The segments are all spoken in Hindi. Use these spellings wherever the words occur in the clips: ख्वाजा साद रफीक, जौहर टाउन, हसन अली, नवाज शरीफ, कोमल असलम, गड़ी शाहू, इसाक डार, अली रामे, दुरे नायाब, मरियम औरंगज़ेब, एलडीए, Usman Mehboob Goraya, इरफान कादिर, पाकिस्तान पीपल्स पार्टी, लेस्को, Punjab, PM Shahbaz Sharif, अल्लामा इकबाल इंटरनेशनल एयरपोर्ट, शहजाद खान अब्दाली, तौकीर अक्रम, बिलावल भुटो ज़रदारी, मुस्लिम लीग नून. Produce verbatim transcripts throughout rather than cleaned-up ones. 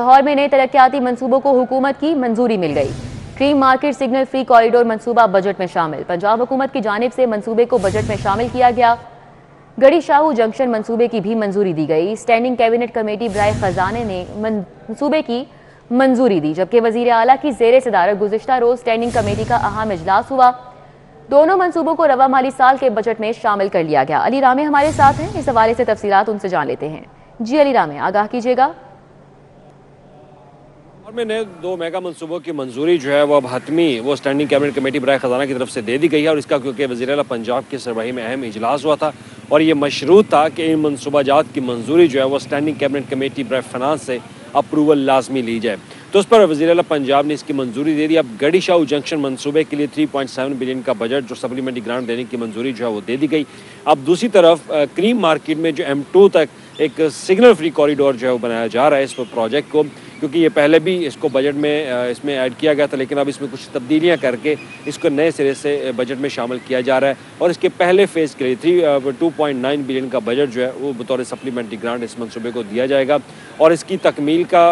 लाहौर में नए तरक्याती मंसूबों को हुकूमत की मंजूरी मिल गई। Dream market signal free corridor मंसूबा बजट में शामिल। पंजाब हुकूमत की जानिब से मंसूबे को बजट में शामिल किया गया। गड़ी शाहू जंक्शन मंसूबे की भी मंजूरी दी गई। स्टैंडिंग कैबिनेट कमेटी बराए खजाने ने मंसूबे की मंजूरी दी, जबकि वजीर आला की जेर सदारत गुज़िश्ता रोज स्टैंडिंग कमेटी का अहम इजलास हुआ। दोनों मंसूबों को रवा माली साल के बजट में शामिल कर लिया गया। अली रामे हमारे साथ हैं, इस हवाले से तफसीलात उनसे जान लेते हैं। जी अली रामे, आगाह कीजिएगा। में नए दो मेगा मंसूबों की मंजूरी जो है वो अब हतमी वो स्टैंडिंग कैबिनेट कमेटी बराए खजाना की तरफ से दे दी गई है, और इसका क्योंकि वज़ीर-ए-आला पंजाब की सरबराही में अहम इजलास हुआ था और ये मशरूत था कि इन मनसूबाजात की मंजूरी जो है वो स्टैंडिंग कैबिनेट कमेटी बराए फाइनेंस से अप्रूवल लाजमी ली जाए, तो उस पर वज़ीर-ए-आला पंजाब ने इसकी मंजूरी दे दी। अब गड़ी शाहू जंक्शन मनसूबे के लिए थ्री पॉइंट सेवन बिलियन का बजट जो सप्लीमेंट्री ग्रांट देने की मंजूरी जो है वो दे दी गई। अब दूसरी तरफ क्रीम मार्केट में जो एम टू तक एक सिग्नल फ्री कॉरिडोर जो है वो बनाया जा रहा है इस प्रोजेक्ट को, क्योंकि ये पहले भी इसको बजट में इसमें ऐड किया गया था, लेकिन अब इसमें कुछ तब्दीलियां करके इसको नए सिरे से बजट में शामिल किया जा रहा है। और इसके पहले फेज़ के लिए three two point nine billion का बजट जो है वो बतौर सप्लीमेंट्री ग्रांट इस मनसूबे को दिया जाएगा, और इसकी तकमील का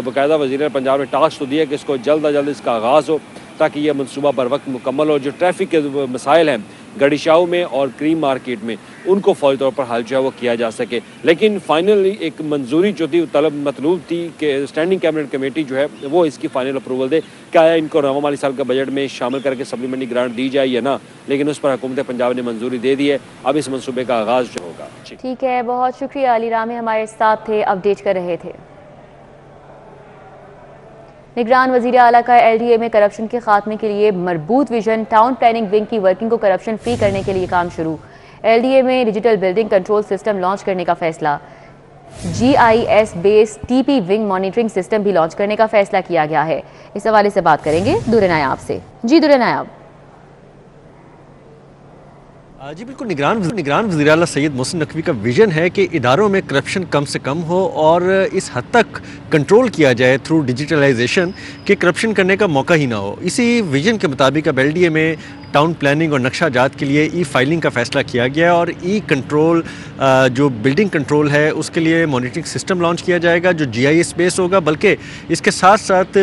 बाकायदा वज़ीर पंजाब ने टास्क तो दिया कि इसको जल्द अज जल्द इसका आगाज़ हो ताकि यह मनसूबा बर वक्त मुकम्मल हो। जो ट्रैफिक के मसाइल हैं गड़ी शाहू में और क्रीम मार्केट में उनको फौरी तौर पर हल जो है वो किया जा सके। लेकिन फाइनली एक मंजूरी जो थी तलब मतलूब थी कि स्टैंडिंग कैबिनेट कमेटी जो है वो इसकी फाइनल अप्रूवल दे क्या इनको नवा माली साल का बजट में शामिल करके सप्लीमेंट्री ग्रांट दी जाए या ना, लेकिन उस पर हुकूमत पंजाब ने मंजूरी दे दी है। अब इस मनसूबे का आगाज़ जो होगा। ठीक है, बहुत शुक्रिया अली रामे, हमारे साथ थे, अपडेट कर रहे थे। निगरान वज़ीर आला का एलडीए में करप्शन के खात्मे के लिए मरबूत विजन टाउन प्लानिंग विंग की वर्किंग को करप्शन फ्री करने के लिए काम शुरू। एलडीए में digital building control system launch करने का फैसला। GIS based TP wing monitoring system भी लॉन्च करने का फैसला किया गया है। इस हवाले से बात करेंगे दुरे नायाब से। जी दुरे नायाब। जी बिल्कुल, निगरान निगरान वज़ीर आला सैयद मोहसिन नकवी का विजन है कि इदारों में करप्शन कम से कम हो और इस हद तक कंट्रोल किया जाए थ्रू डिजिटलाइजेशन कि करप्शन करने का मौका ही ना हो। इसी विजन के मुताबिक अब एल डी ए में टाउन प्लानिंग और नक्शा जात के लिए ई फाइलिंग का फैसला किया गया, और ई कंट्रोल जो बिल्डिंग कंट्रोल है उसके लिए मॉनिटरिंग सिस्टम लॉन्च किया जाएगा जो जी आई एस बेस होगा, बल्कि इसके साथ साथ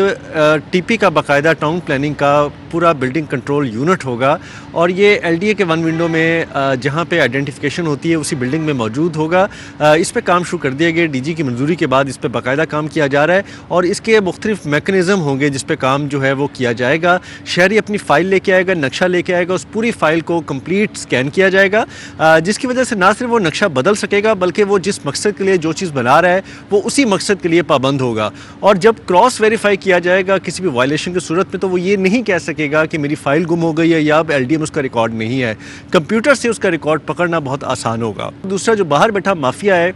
टी पी का बाकायदा टाउन प्लानिंग का पूरा बिल्डिंग कंट्रोल यूनिट होगा, और ये एल डी ए के वन विंडो में जहाँ पे आइडेंटिफिकेशन होती है उसी बिल्डिंग में मौजूद होगा। इस पर काम शुरू कर दिया गया, डी जी की मंजूरी के बाद इस पर बाकायदा काम किया जा रहा है, और इसके मुख्तलिफ मेकनिज़म होंगे जिस पर काम जो है वो किया जाएगा। शहरी अपनी फ़ाइल लेके आएगा, नक्शा लेके आएगा, उस पूरी फ़ाइल को कंप्लीट स्कैन किया जाएगा, जिसकी वजह से ना सिर्फ वो नक्शा बदल सकेगा बल्कि वो जिस मकसद के लिए जो चीज़ बना रहा है वो उसी मकसद के लिए पाबंद होगा। और जब क्रॉस वेरीफाई किया जाएगा किसी भी वायलेशन की सूरत में तो वो ये नहीं कह सकेगा कि मेरी फ़ाइल गुम हो गई है या अब एल डी एम उसका रिकॉर्ड नहीं है। कंप्यूटर से उसका रिकॉर्ड पकड़ना बहुत आसान होगा। दूसरा, जो बाहर बैठा माफिया है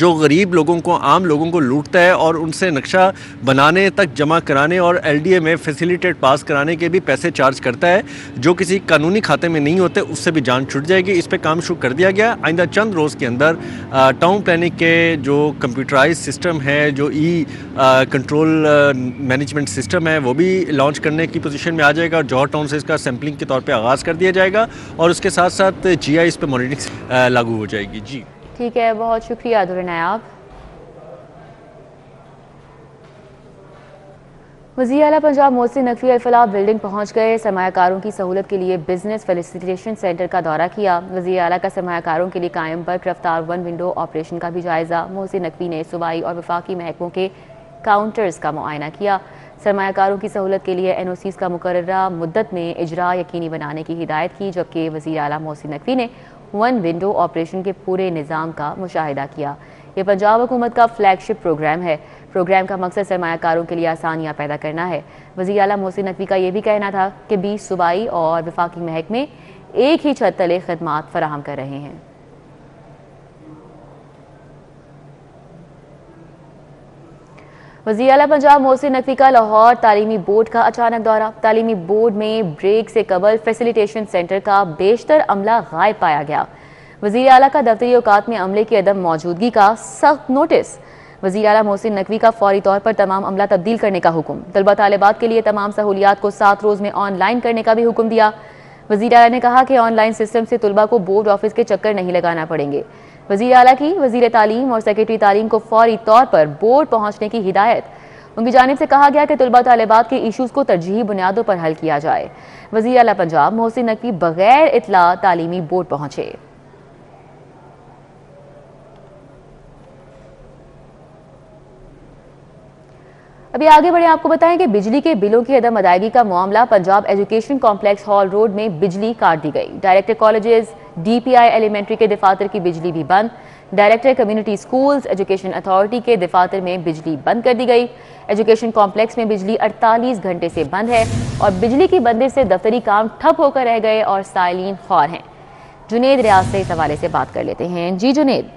जो गरीब लोगों को, आम लोगों को लूटता है और उनसे नक्शा बनाने तक जमा कराने और एलडीए में फैसिलिटेट पास कराने के भी पैसे चार्ज करता है जो किसी कानूनी खाते में नहीं होते, उससे भी जान छूट जाएगी। इस पे काम शुरू कर दिया गया। आइंदा चंद रोज़ के अंदर टाउन प्लानिंग के जो कंप्यूटराइज सिस्टम है, जो ई कंट्रोल मैनेजमेंट सिस्टम है, वो भी लॉन्च करने की पोजिशन में आ जाएगा, और जौहर टाउन से इसका सैम्पलिंग के तौर पर आगाज़ कर दिया जाएगा, और उसके साथ साथ जी आई इस पर मॉनिटरिंग लागू हो जाएगी। जी ठीक है, बहुत शुक्रिया दुरे नायाब। वज़ीर आला पंजाब मोहसिन नकवी अल-फलाह बिल्डिंग पहुँच गए। सरमायाकारों की सहूलत के लिए बिजनेस फैसिलिटेशन सेंटर का दौरा किया। वज़ीर आला का सरमायाकारों के लिए कायम बर्क रफ्तार वन विंडो ऑपरेशन का भी जायज़ा। मोहसिन नकवी ने सूबाई और वफाकी महकमों के काउंटर्स का मुआयना किया। सरमायाकारों की सहूलत के लिए एन ओ सीज़ का मुकर्ररा मुद्दत में इजरा यकीनी बनाने की हिदायत की, जबकि वज़ीर आला मोहसिन नकवी ने वन विंडो ऑपरेशन के पूरे निज़ाम का मुशाहिदा किया। ये पंजाब हुकूमत का फ्लैगशिप प्रोग्राम है। प्रोग्राम का मकसद सरमायाकारों के लिए आसानियाँ पैदा करना है। वज़ीर आला मोहसिन नकवी का ये भी कहना था कि बीस सूबाई और वफाकी महकमे एक ही छत तले खदमात फराहम कर रहे हैं। वज़ीर आला पंजाब मोहसिन नकवी का लाहौर तालीमी बोर्ड का अचानक दौरा। तालीमी बोर्ड में ब्रेक से कबल फैसिलिटेशन सेंटर का बेशतर अमला गायब पाया गया। वज़ीर आला का दफ्तरी औकात में अमले की अदम मौजूदगी का सख्त नोटिस। वज़ीर आला मोहसिन नकवी का फौरी तौर पर तमाम अमला तब्दील करने का हुक्म। तलबा तालिबात के लिए तमाम सहूलियात को सात रोज़ में ऑनलाइन करने का भी हुक्म दिया। वज़ीर आला ने कहा कि ऑनलाइन सिस्टम से तलबा को बोर्ड ऑफिस के चक्कर नहीं लगाना पड़ेंगे। वज़ीर आला की वज़ीर तालीम और सेक्रेटरी तालीम को फौरी तौर पर बोर्ड पहुँचने की हिदायत। उनकी जानिब से कहा गया कि तलबा तालिबात के इशूज़ को तरजीही बुनियादों पर हल किया जाए। वज़ीर आला पंजाब मोहसिन नकवी बगैर इतला तालीमी बोर्ड पहुँचे। अभी आगे बढ़े, आपको बताएं कि बिजली के बिलों की अदम अदायगी का मामला, Punjab education complex hall road में बिजली काट दी गई। डायरेक्टर कॉलेजेस, डीपीआई एलिमेंट्री के दफातर की बिजली भी बंद। Director community schools education authority के दफातर में बिजली बंद कर दी गई। एजुकेशन कॉम्प्लेक्स में बिजली अड़तालीस घंटे से बंद है और बिजली की बंदिश से दफ्तरी काम ठप होकर रह गए और साइलिन खौर हैं। जुनेद रियाज से इस हवाले से बात कर लेते हैं। जी जुनेद,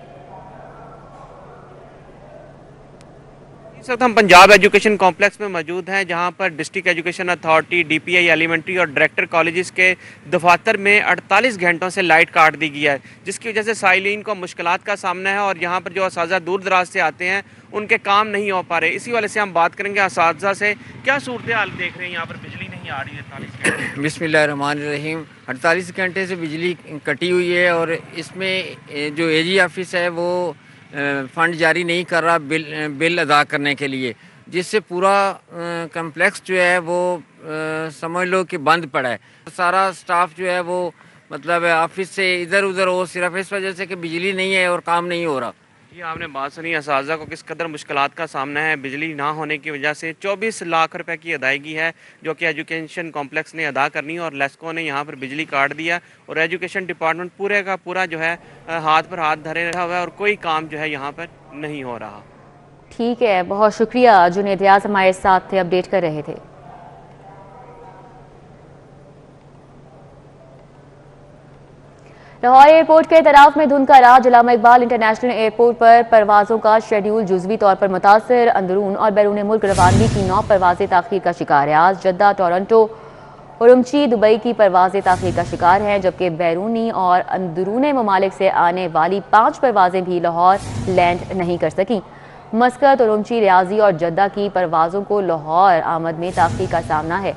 इस वक्त हम पंजाब एजुकेशन कॉम्प्लेक्स में मौजूद हैं, जहां पर district education authority, DPI elementary और डायरेक्टर कॉलेजेस के दफातर में अड़तालीस घंटों से लाइट काट दी गई है, जिसकी वजह से साइलिन को मुश्किलात का सामना है और यहां पर जो असातिज़ा दूर दराज से आते हैं उनके काम नहीं हो पा रहे। इसी वाले से हम बात करेंगे असातिज़ा से, क्या सूरत हाल देख रहे हैं, यहाँ पर बिजली नहीं आ रही है अड़तालीस घंटे। बिस्मिल्लाहिर्रहमानिर्रहीम, अड़तालीस घंटे से बिजली कटी हुई है और इसमें जो ए जी ऑफिस है वो फ़ंड जारी नहीं कर रहा बिल बिल अदा करने के लिए, जिससे पूरा कम्प्लेक्स जो है वो समझ लो कि बंद पड़ा है। सारा स्टाफ जो है वो मतलब ऑफिस से इधर उधर हो, सिर्फ इस वजह से कि बिजली नहीं है और काम नहीं हो रहा। ये आपने बात सुनी असातिज़ा को किस कदर मुश्किलात का सामना है बिजली ना होने की वजह से। चौबीस लाख रुपए की अदायगी है जो कि एजुकेशन कॉम्प्लेक्स ने अदा करनी है और लेस्को ने यहाँ पर बिजली काट दिया और एजुकेशन डिपार्टमेंट पूरे का पूरा जो है हाथ पर हाथ धरे रहा हुआ है और कोई काम जो है यहाँ पर नहीं हो रहा। ठीक है, बहुत शुक्रिया जुनेद रियाज, हमारे साथ थे, अपडेट कर रहे थे। लाहौर एयरपोर्ट के एतराफ़ में धुंध का राज। अल्लामा इकबाल इंटरनेशनल एयरपोर्ट पर परवाज़ों का शेड्यूल जुज़वी तौर पर मुतासर। अंदरून और बैरून मुल्क रवानगी की नौ परवाज़ें ताख़ीर का शिकार है। आज जद्दा, टोरंटो, उरुमची, दुबई की परवाज़ें ताख़ीर का शिकार हैं, जबकि बैरूनी और अंदरून ममालिक से आने वाली पाँच परवाज़ें भी लाहौर लैंड नहीं कर सकीं। मस्कत, उरुमची, रियाजी और जद्दा की परवाज़ों को लाहौर आमद में ताख़ीर का सामना है।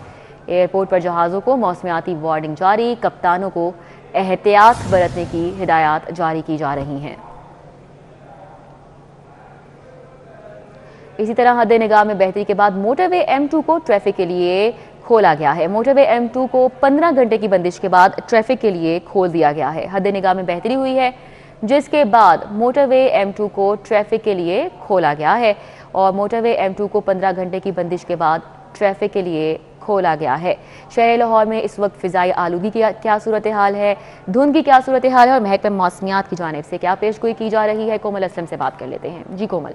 एयरपोर्ट पर जहाज़ों को मौसमियाती वार्निंग जारी, कप्तानों को एहतियात बरतने की हिदायत जारी की जा रही हैं। इसी तरह हद निगाह में बेहतरी के बाद मोटरवे एम टू को ट्रैफिक के लिए खोला गया है। मोटरवे एम टू को पंद्रह घंटे की बंदिश के बाद ट्रैफिक के लिए खोल दिया गया है। हद निगाह में बेहतरी हुई है, जिसके बाद मोटरवे एम टू को ट्रैफिक के लिए खोला गया है और मोटरवे एम टू को पंद्रह घंटे की बंदिश के बाद ट्रैफिक के लिए खोला गया है। शहर लाहौर में इस वक्त फिजाई आलूगी की क्या सूरत हाल है, धुंध की क्या सूरत हाल है और महकमे मौसमियात की जानिब से क्या पेशगोई की जा रही है, कोमल असलम से बात कर लेते हैं। जी कोमल,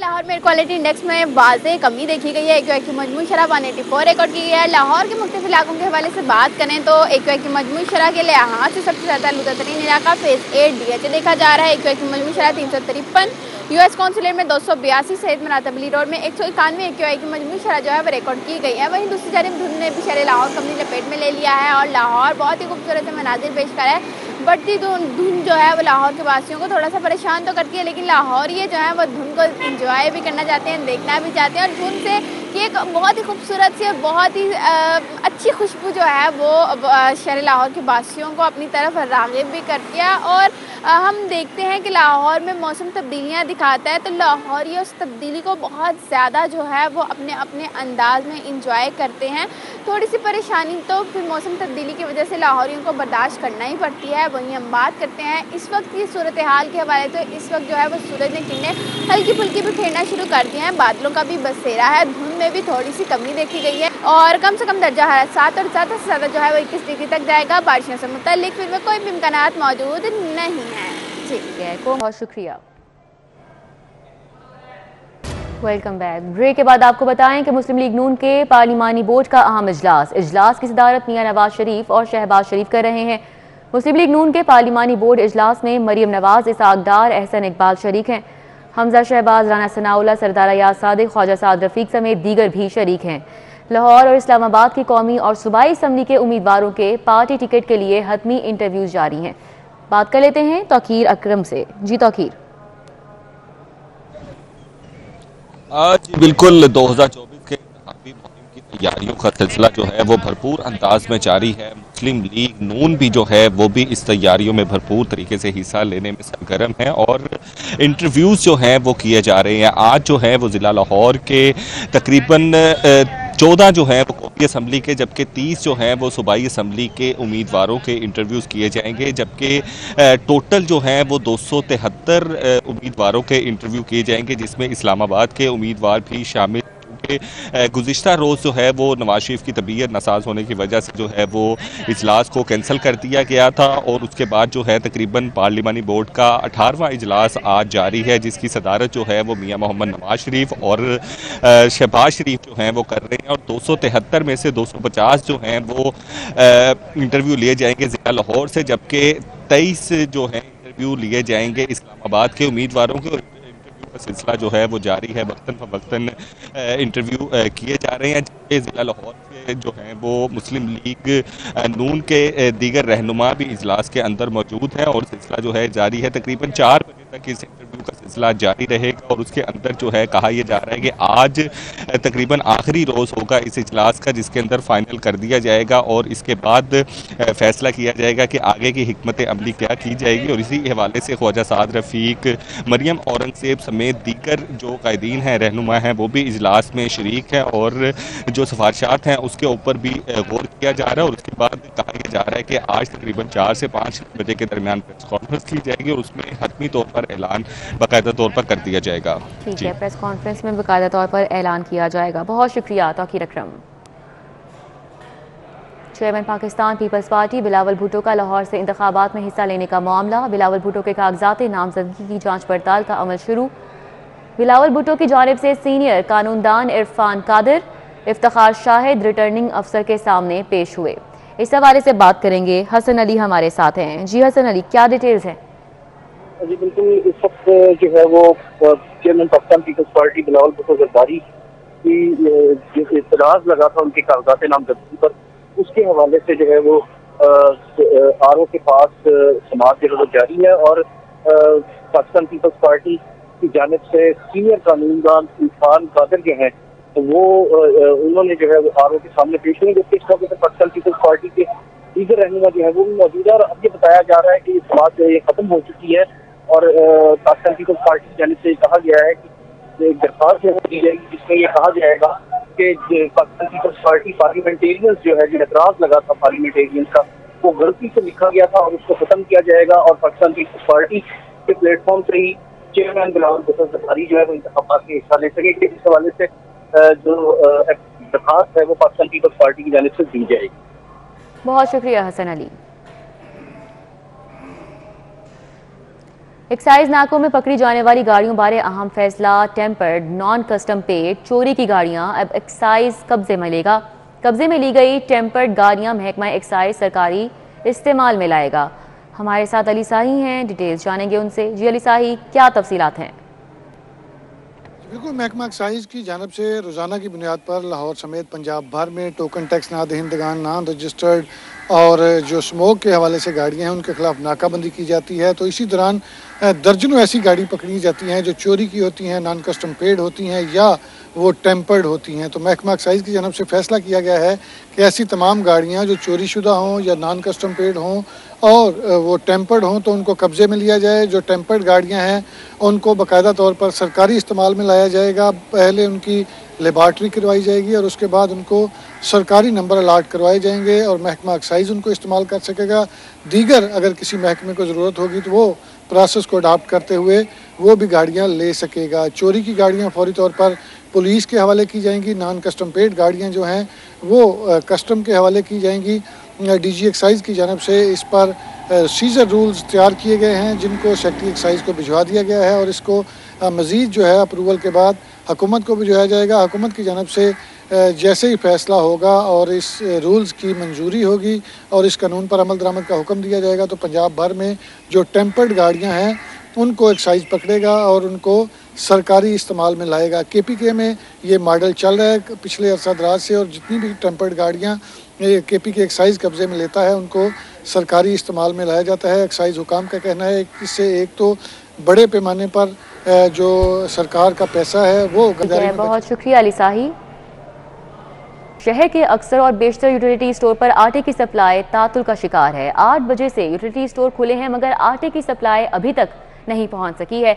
लाहौर में एयर क्वालिटी इंडेक्स में वाज़े कमी देखी गई है। एक्यूआई की मजमू शरह एक सौ चौरानवे रिकॉर्ड की गई है। लाहौर के मुख्तलिफ इलाकों के हवाले से बात करें तो एक्यूआई की मजमू शरह के लिहाज से सबसे ज़्यादा आलूदा तरीन इलाका फेज़ एट डी एच देखा जा रहा है। एक्यूआई की मजमू शरह तीन सौ तिरपन, यू एस कौंसुलेट में दो सौ बयासी, सैयद मरातबली रोड में एक सौ इक्यानवे एक्यूआई की मजमू शरह जो है वो रिकॉर्ड की गई है। वहीं दूसरी जानिब धुंध ने भी शहर लाहौर को अपनी लपेट में ले लिया है और लाहौर बहुत ही खूबसूरत मनाजिर पेश करा है। बढ़ती धुंध जो है वो लाहौर के वासियों को थोड़ा सा परेशान तो करती है, लेकिन लाहौरिये जो है वो धुंध को इंजॉय भी करना चाहते हैं, देखना भी चाहते हैं और धुंध से ये एक बहुत ही खूबसूरत सी बहुत ही अच्छी खुशबू जो है वो शहर लाहौर के वासियों को अपनी तरफ राग़िब भी करती है। और हम देखते हैं कि लाहौर में मौसम तब्दीलियाँ दिखाता है तो लाहौरी उस तब्दीली को बहुत ज़्यादा जो है वो अपने अपने अंदाज में इंजॉय करते हैं। थोड़ी सी परेशानी तो फिर मौसम तब्दीली की वजह से लाहौरियों को बर्दाश्त करना ही पड़ती है। वहीं हम बात करते हैं इस वक्त की सूरत हाल के हवाले से, तो इस वक्त जो है वो सूरज ने किरणें हल्की फुल्की बिखेरना शुरू कर दी हैं, बादलों का भी बसेरा है, धुंध में भी थोड़ी सी कमी देखी गई है और कम से कम दर्जा हरारत सात और ज़्यादा से ज़्यादा जो है वो इक्कीस डिग्री तक जाएगा। बारिशों से मुतल्लिक फिर में कोई भी इम्कानात मौजूद नहीं है। ठीक है, बहुत शुक्रिया, वेलकम बैक। ब्रेक के बाद आपको बताएं कि मुस्लिम लीग नून के पार्लिमानी बोर्ड का अहम इजलास, इजलास की सदारत मियां नवाज शरीफ और शहबाज शरीफ कर रहे हैं। मुस्लिम लीग नून के पार्लिमानी बोर्ड इजलास में मरीम नवाज, इसाक डार, एहसन इकबाल शरीक हैं। हमजा शहबाज, राना सनाउल्ला, सरदार अयाज सादिक, ख्वाजा साद रफीक समेत दीगर भी शरीक हैं। लाहौर और इस्लामाबाद की कौमी और सूबाई असम्बली के उम्मीदवारों के पार्टी टिकट के लिए हतमी इंटरव्यूज जारी हैं। बात कर लेते हैं तौकीर अक्रम से। जी तौकीर, आज बिल्कुल दो हज़ार चौबीस के यारियों का सिलसिला जो है वो भरपूर अंदाज में जारी है। मुस्लिम लीग नून भी जो है वो भी इस तैयारियों में भरपूर तरीके से हिस्सा लेने में सरगर्म है और इंटरव्यूज़ जो हैं वो किए जा रहे हैं। आज जो है वो ज़िला लाहौर के तकरीबन चौदह जो है वो कौमी असम्बली के जबकि तीस जो हैं वो सूबाई असम्बली के उम्मीदवारों के इंटरव्यूज़ किए जाएंगे, जबकि टोटल जो हैं वो दो सौ तिहत्तर उम्मीदवारों के इंटरव्यू किए जाएंगे जिसमें इस्लामाबाद के उम्मीदवार भी शामिल। गुज़िश्ता रोज़ जो है वो नवाज शरीफ की तबीयत नासाज होने की वजह से जो है वो इजलास को कैंसिल कर दिया गया था और उसके बाद जो है तकरीबन पार्लिमानी बोर्ड का अठारहवां इजलास आज जारी है जिसकी सदारत जो है वो मियां मोहम्मद नवाज शरीफ और शहबाज शरीफ जो हैं वो कर रहे हैं और दो सौ तिहत्तर में से दो सौ पचास जो हैं वो इंटरव्यू लिए जाएंगे ज़िला लाहौर से, जबकि तेईस जो हैं इंटरव्यू लिए जाएंगे इस्लामाबाद के उम्मीदवारों के। सिलसिला जो है वो जारी है, वक्तन फवक्तन इंटरव्यू किए जा रहे हैं। ज़िला लाहौर के जो हैं वो मुस्लिम लीग नून के दीगर रहनुमा भी इजलास के अंदर मौजूद हैं और सिलसिला जो है जारी है। तकरीबन चार बजे तक इस इंटरव्यू का सिलसिला जारी रहेगा और उसके अंदर जो है कहा यह जा रहा है कि आज तकरीबन आखिरी रोज़ होगा इस इजलास का जिसके अंदर फाइनल कर दिया जाएगा और इसके बाद फैसला किया जाएगा कि आगे की हिकमत अमली क्या की जाएगी। और इसी हवाले से ख्वाजा साद रफ़ीक, मरियम औरंगज़ेब समेत दीगर जो कायदीन हैं, रहनुमा हैं, वो भी इजलास में शरीक हैं और जो सिफारिशात हैं उसके ऊपर भी गौर किया जा रहा है। और उसके बाद कहा यह जा रहा है कि आज तकरीबन चार से पाँच बजे के दरमियान प्रेस कॉन्फ्रेंस की जाएगी और उसमें हतमी तौर पर ऐलान बाकायदा तौर पर कर दिया जाएगा। ठीक है, प्रेस कॉन्फ्रेंस में बाकायदा तौर पर ऐलान किया जाएगा। बहुत शुक्रिया Taqir Akram. Chairman पाकिस्तान पीपल्स पार्टी Bilawal Bhutto का लाहौर से इंतखाबात में हिस्सा लेने का मामला। बिलावल भुटो के कागजात नामजदगी की जाँच पड़ताल का अमल शुरू। बिलावल भुटो की जानब से सीनियर कानूनदान इरफान कादिर, इफ्तिखार शाहिद रिटर्निंग अफसर के सामने पेश हुए। इस हवाले से बात करेंगे, हसन अली हमारे साथ हैं। जी हसन अली, क्या डिटेल्स हैं? जी बिल्कुल, इस वक्त जो है वो chairman पाकिस्तान पीपल्स पार्टी Bilawal Bhutto Zardari की जो एतराज़ लगा था उनके कागजात नामजदगी पर, उसके हवाले से जो है वो आर ओ के पास समाज जो है वो जारी है और पाकिस्तान पीपल्स पार्टी की जानिब से सीनियर कानूनदान इरफान कादिर जो हैं वो उन्होंने जो है वो आर ओ के सामने पेश हुए, जबकि इस मौके पर पाकिस्तान पीपल्स पार्टी के दीगर रहनुमा जो है वो भी मौजूद है। और अब ये बताया जा रहा है कि इस बात जो है ये खत्म हो चुकी है और पाकिस्तान पीपल्स पार्टी की जानिब से कहा गया है कि एक दरख्वास्त जो है दी जाएगी जिसमें यह कहा जाएगा कि पाकिस्तान पीपल्स पार्टी पार्लियामेंटेरियंस जो है जो एतराज़ लगा था पार्लियामेंटेरियंस का, वो गलती से लिखा गया था और उसको खत्म किया जाएगा और पाकिस्तान पीपल्स पार्टी के प्लेटफॉर्म से ही चेयरमैन बिलावल भुटो ज़रदारी जो है वो इंतखाबात में हिस्सा ले सकेंगे। इस हवाले से जो दरखास्त है वो पाकिस्तान पीपल्स पार्टी की जानिब से दी जाएगी। बहुत शुक्रिया हसन अली। एक्साइज नाकों में पकड़ी जाने वाली गाड़ियों बारे अहम फैसला। टेम्पर्ड नॉन कस्टम पेड चोरी की गाड़ियां अब एक्साइज कब्जे में लेगा। कब्जे में ली गई टेम्पर्ड गाड़ियां महकमा एक्साइज सरकारी इस्तेमाल में लाएगा। हमारे साथ अली साही हैं, डिटेल्स जानेंगे उनसे। जी अली साही, क्या तफसीलात हैं? बिल्कुल, महकमा एक्साइज की जानब से रोज़ाना की बुनियाद पर लाहौर समेत पंजाब भर में टोकन टैक्स ना दहिंदगान, ना रजिस्टर्ड और जो स्मोक के हवाले से गाड़ियां हैं उनके खिलाफ नाकाबंदी की जाती है। तो इसी दौरान दर्जनों ऐसी गाड़ी पकड़ी जाती हैं जो चोरी की होती हैं, नॉन कस्टम पेड होती हैं या वो टेम्पर्ड होती हैं। तो महकमा एक्साइज की जानब से फैसला किया गया है कि ऐसी तमाम गाड़ियाँ जो चोरी शुदा हों या नॉन कस्टम पेड हों और वो टेम्पर्ड हों तो उनको कब्जे में लिया जाए। जो टेम्पर्ड गाड़ियां हैं उनको बाकायदा तौर पर सरकारी इस्तेमाल में लाया जाएगा। पहले उनकी लेबार्ट्री करवाई जाएगी और उसके बाद उनको सरकारी नंबर अलाट करवाए जाएंगे और महकमा एक्साइज उनको इस्तेमाल कर सकेगा। दीगर अगर किसी महकमे को ज़रूरत होगी तो वो प्रोसेस को अडाप्ट करते हुए वो भी गाड़ियाँ ले सकेगा। चोरी की गाड़ियाँ फौरी तौर पर पुलिस के हवाले की जाएंगी। नॉन कस्टम पेड गाड़ियाँ जो हैं वो कस्टम के हवाले की जाएंगी। डी जी एक्साइज की जानब से इस पर सीजर रूल्स तैयार किए गए हैं जिनको सेक्रेटरी एक्साइज को भिजवा दिया गया है और इसको मज़ीद जो है अप्रूवल के बाद हुकूमत को भिजवाया जाएगा। हुकूमत की जानब से जैसे ही फैसला होगा और इस रूल्स की मंजूरी होगी और इस कानून पर अमल दरामद का हुक्म दिया जाएगा तो पंजाब भर में जो टेम्पर्ड गाड़ियाँ हैं उनको एक्साइज पकड़ेगा और उनको सरकारी इस्तेमाल में लाएगा। के पी के में ये मॉडल चल रहा है पिछले अरसा दराज से और जितनी भी टेम्पर्ड गाड़ियाँ के पी के एक्साइज कब्जे में लेता है उनको सरकारी इस्तेमाल में लाया जाता है। एक्साइज हुकाम का कहना है इससे एक तो बड़े पैमाने पर जो सरकार का पैसा है वो। बहुत शुक्रिया अली साही। शहर के अक्सर और बेशतर यूटिलिटी स्टोर पर आटे की सप्लाई तातुल का शिकार है। आठ बजे से यूटिलिटी स्टोर खुले हैं मगर आटे की सप्लाई अभी तक नहीं पहुंच सकी है।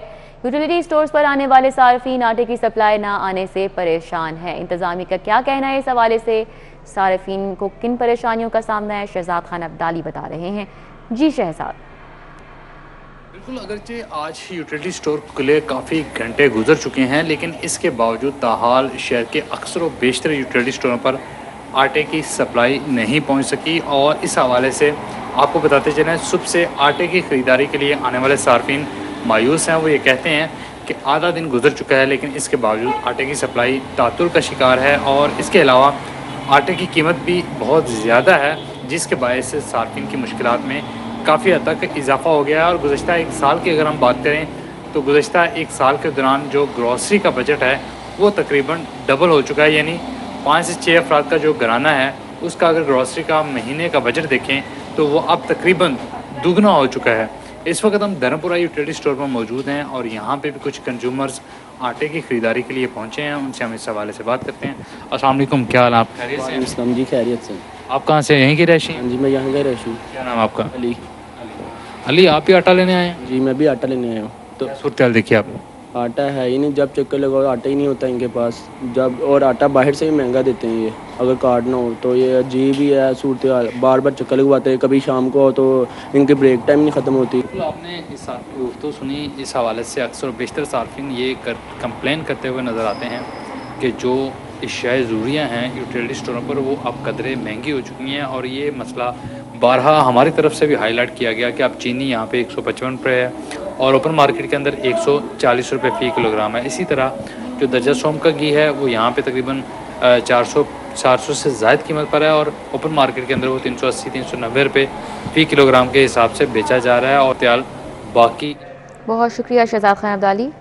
यूटिलिटी स्टोर्स पर आने वाले सार्फिन आटे की सप्लाई ना आने से परेशान है। इंतजामी का क्या कहना है इस हवाले से, सार्फिन को किन परेशानियों का सामना है, शहजाद खान अब्दाली बता रहे हैं। जी शहजाद, बिल्कुल, अगरचे आज यूटिलिटी स्टोर खुले काफ़ी घंटे गुजर चुके हैं लेकिन इसके बावजूद ताहाल शहर के अक्सर व बेशतर यूटिलिटी स्टोरों पर आटे की सप्लाई नहीं पहुंच सकी। और इस हवाले से आपको बताते चलें, सुबह से आटे की ख़रीदारी के लिए आने वाले सार्फिन मायूस हैं। वो ये कहते हैं कि आधा दिन गुजर चुका है लेकिन इसके बावजूद आटे की सप्लाई तातुर का शिकार है और इसके अलावा आटे की कीमत भी बहुत ज़्यादा है जिसके बायस से सार्फिन की मुश्किल में काफ़ी हद तक इजाफा हो गया है। और गुज़श्ता एक साल की अगर हम बात करें तो गुज़श्ता एक साल के दौरान जो ग्रॉसरी का बजट है वो तकरीबन डबल हो चुका है। यानी पाँच से छः अफराद का जो घराना है उसका अगर ग्रॉसरी का महीने का बजट देखें तो वो अब तकरीबन दुगना हो चुका है। इस वक्त हम धर्मपुरा यूटिलिटी स्टोर पर मौजूद हैं और यहाँ पे भी कुछ कंज्यूमर्स आटे की ख़रीदारी के लिए पहुँचे हैं, उनसे हम इस हवाले से बात करते हैं। अस्सलाम वालेकुम, क्या हाल आप? खैरियत से? जी खैरियत से। आप कहाँ से, यहीं की रहशी? जी मैं यहाँ का रहशी हूँ। क्या नाम आपका? अली। अली, आप ही आटा लेने आए हैं? जी मैं भी आटा लेने आया हूँ। तो सूरतेहाल देखिए आप, आटा है ही नहीं, जब चक्कर लगाओ आटा ही नहीं होता इनके पास। जब और आटा बाहर से भी महंगा देते हैं ये, अगर कार्ड ना हो तो ये अजीब ही है सूरतेहाल। बार बार चक्कर लगवाते हैं, कभी शाम को हो तो इनकी ब्रेक टाइम नहीं ख़त्म होती। तो आपने इस तो सुनी, इस हवाले से अक्सर बेशतर सार्फिन ये कर, कंप्लेन करते हुए नज़र आते हैं कि जो अशिया ज़रूरियाँ हैं यूटिलिटी स्टोरों पर वो अब कदरें महंगी हो चुकी हैं। और ये मसला बारहा हमारी तरफ से भी हाईलाइट किया गया कि अब चीनी यहाँ पे एक सौ पचपन रुपये है और ओपन मार्केट के अंदर एक सौ चालीस रुपये फ़ी किलोग्राम है। इसी तरह जो दर्जा सोम का घी है वो यहाँ पे तकरीबन चार सौ चार सौ से ज़ायद कीमत पर है और ओपन मार्केट के अंदर वो तीन सौ अस्सी तीन सौ नब्बे रुपये फ़ी किलोग्राम के हिसाब से बेचा जा रहा है। और त्याल बाकी। बहुत शुक्रिया शहजाद खान अब्दाली।